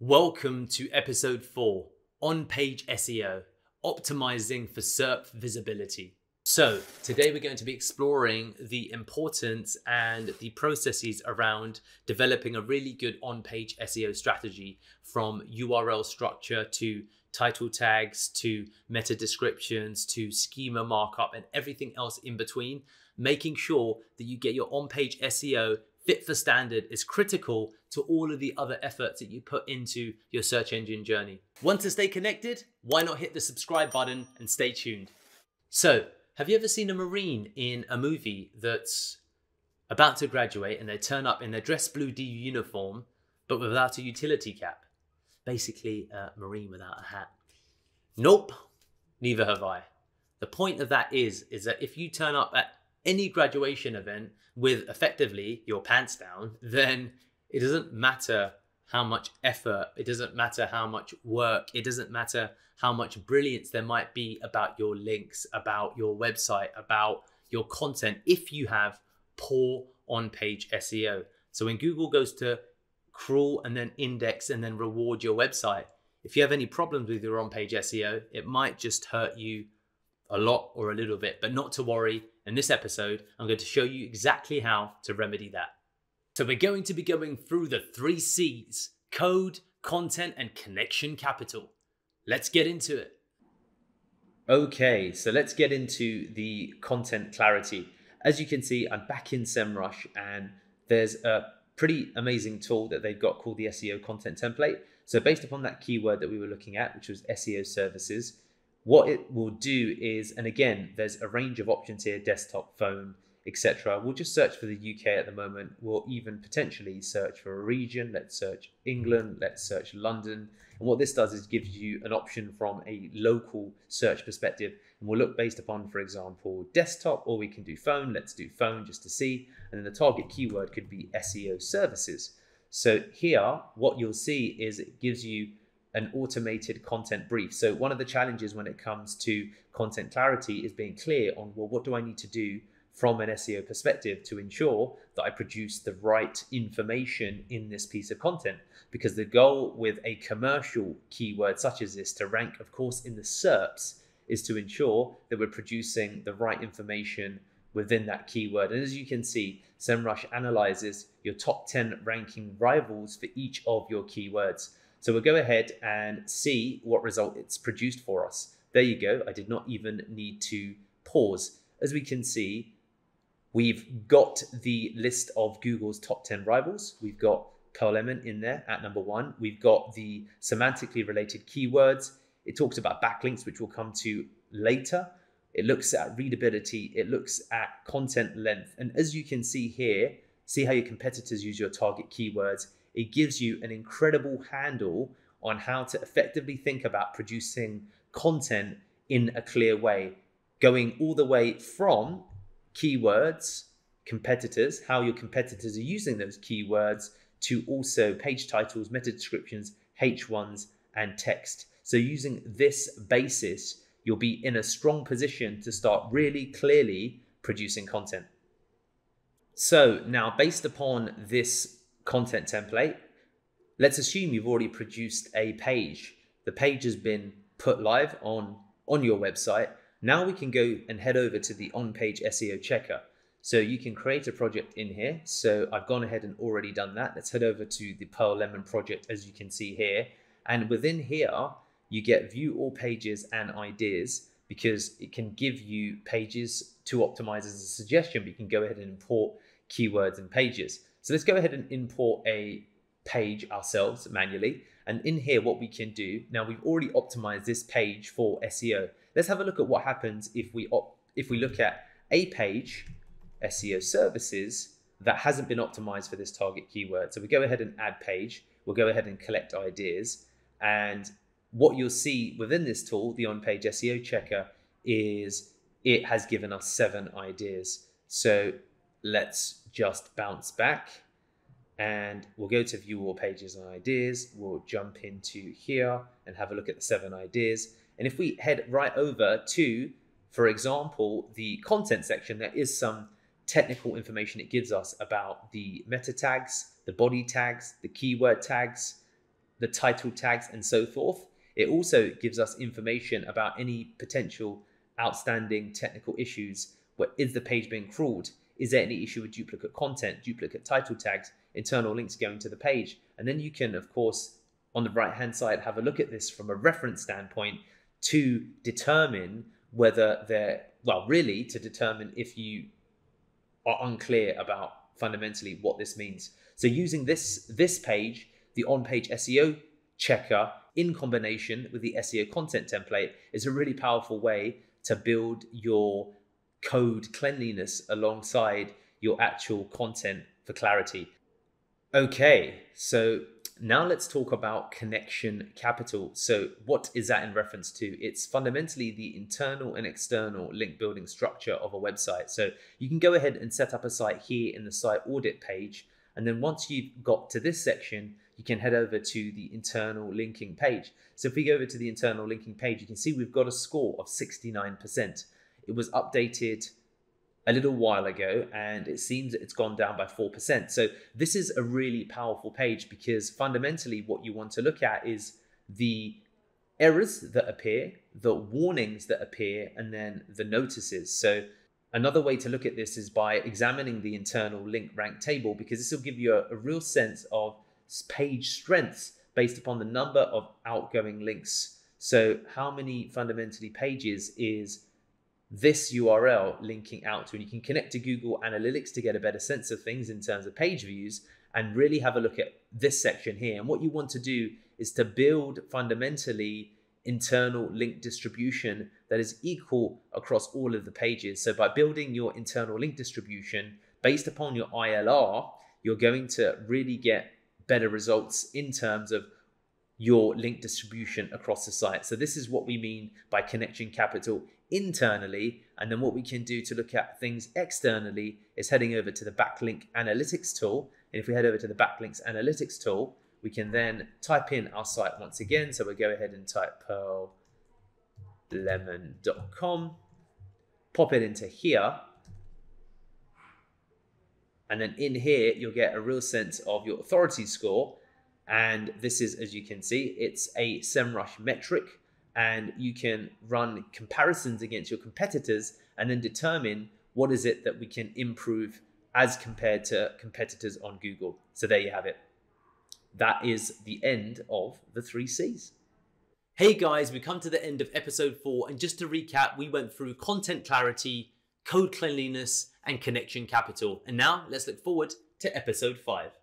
Welcome to episode 4, on-page SEO, optimizing for SERP visibility. So today we're going to be exploring the importance and the processes around developing a really good on-page SEO strategy, from URL structure to title tags to meta descriptions to schema markup and everything else in between. Making sure that you get your on-page SEO fit for standard is critical to all of the other efforts that you put into your search engine journey. Want to stay connected? Why not hit the subscribe button and stay tuned? So, have you ever seen a Marine in a movie that's about to graduate and they turn up in their dress blue D uniform, but without a utility cap? Basically, a Marine without a hat. Nope, neither have I. The point of that is that if you turn up at any graduation event with effectively your pants down, then it doesn't matter how much effort, it doesn't matter how much work, it doesn't matter how much brilliance there might be about your links, about your website, about your content, if you have poor on-page SEO. So when Google goes to crawl and then index and then reward your website, if you have any problems with your on-page SEO, it might just hurt you a lot or a little bit, but not to worry. In this episode, I'm going to show you exactly how to remedy that. So we're going to be going through the 3 C's: code, content, and connection capital. Let's get into it. Okay, so let's get into the content clarity. As you can see, I'm back in SEMrush, and there's a pretty amazing tool that they've got called the SEO content template. So based upon that keyword that we were looking at, which was SEO services, what it will do is, and again, there's a range of options here, desktop, phone, etc. We'll just search for the UK at the moment. We'll even potentially search for a region. Let's search England, let's search London. And what this does is gives you an option from a local search perspective. And we'll look based upon, for example, desktop, or we can do phone. Let's do phone just to see. And then the target keyword could be SEO services. So here, what you'll see is it gives you an automated content brief. So one of the challenges when it comes to content clarity is being clear on, well, what do I need to do from an SEO perspective to ensure that I produce the right information in this piece of content? Because the goal with a commercial keyword such as this to rank, of course, in the SERPs, is to ensure that we're producing the right information within that keyword. And as you can see, SEMrush analyzes your top 10 ranking rivals for each of your keywords. So we'll go ahead and see what result it's produced for us. There you go. I did not even need to pause. As we can see, we've got the list of Google's top 10 rivals. We've got Pearl Lemon in there at number 1. We've got the semantically related keywords. It talks about backlinks, which we'll come to later. It looks at readability. It looks at content length. And as you can see here, see how your competitors use your target keywords. It gives you an incredible handle on how to effectively think about producing content in a clear way, going all the way from keywords, competitors, how your competitors are using those keywords, to also page titles, meta descriptions, H1s, and text. So using this basis, you'll be in a strong position to start really clearly producing content. So now, based upon this content template, let's assume you've already produced a page. The page has been put live on your website. Now we can go and head over to the on-page SEO checker. So you can create a project in here. So I've gone ahead and already done that. Let's head over to the Pearl Lemon project, as you can see here. And within here, you get view all pages and ideas, because it can give you pages to optimize as a suggestion, but you can go ahead and import keywords and pages. So let's go ahead and import a page ourselves manually. And in here, what we can do, now we've already optimized this page for SEO. Let's have a look at what happens if we look at a page, SEO services, that hasn't been optimized for this target keyword. So we go ahead and add page. We'll go ahead and collect ideas. And what you'll see within this tool, the on-page SEO checker, is it has given us 7 ideas. So let's just bounce back and we'll go to view all pages and ideas. We'll jump into here and have a look at the 7 ideas. And if we head right over to, for example, the content section, there is some technical information it gives us about the meta tags, the body tags, the keyword tags, the title tags and so forth. It also gives us information about any potential outstanding technical issues. Where is the page being crawled? Is there any issue with duplicate content, duplicate title tags, internal links going to the page? And then you can, of course, on the right-hand side, have a look at this from a reference standpoint to determine whether they're, well, really to determine if you are unclear about fundamentally what this means. So using this page, the on-page SEO checker in combination with the SEO content template is a really powerful way to build your code cleanliness alongside your actual content for clarity. Okay, so now let's talk about connection capital. So what is that in reference to? It's fundamentally the internal and external link building structure of a website. So you can go ahead and set up a site here in the site audit page. And then once you've got to this section, you can head over to the internal linking page. So if we go over to the internal linking page, you can see we've got a score of 69%. It was updated a little while ago, and it seems that it's gone down by 4%. So this is a really powerful page because fundamentally what you want to look at is the errors that appear, the warnings that appear, and then the notices. So another way to look at this is by examining the internal link rank table, because this will give you a real sense of page strengths based upon the number of outgoing links. So how many fundamentally pages is this URL linking out to? And you can connect to Google Analytics to get a better sense of things in terms of page views and really have a look at this section here. And what you want to do is to build fundamentally internal link distribution that is equal across all of the pages. So by building your internal link distribution based upon your ILR, you're going to really get better results in terms of your link distribution across the site. So this is what we mean by connection capital internally. And then what we can do to look at things externally is heading over to the backlink analytics tool. And if we head over to the backlinks analytics tool, we can then type in our site once again. So we'll go ahead and type pearllemon.com, pop it into here. And then in here, you'll get a real sense of your authority score. And this is, as you can see, it's a SEMrush metric, and you can run comparisons against your competitors and then determine what is it that we can improve as compared to competitors on Google. So there you have it. That is the end of the 3 C's. Hey guys, we come to the end of episode 4. And just to recap, we went through content clarity, code cleanliness, and connection capital. And now let's look forward to episode 5.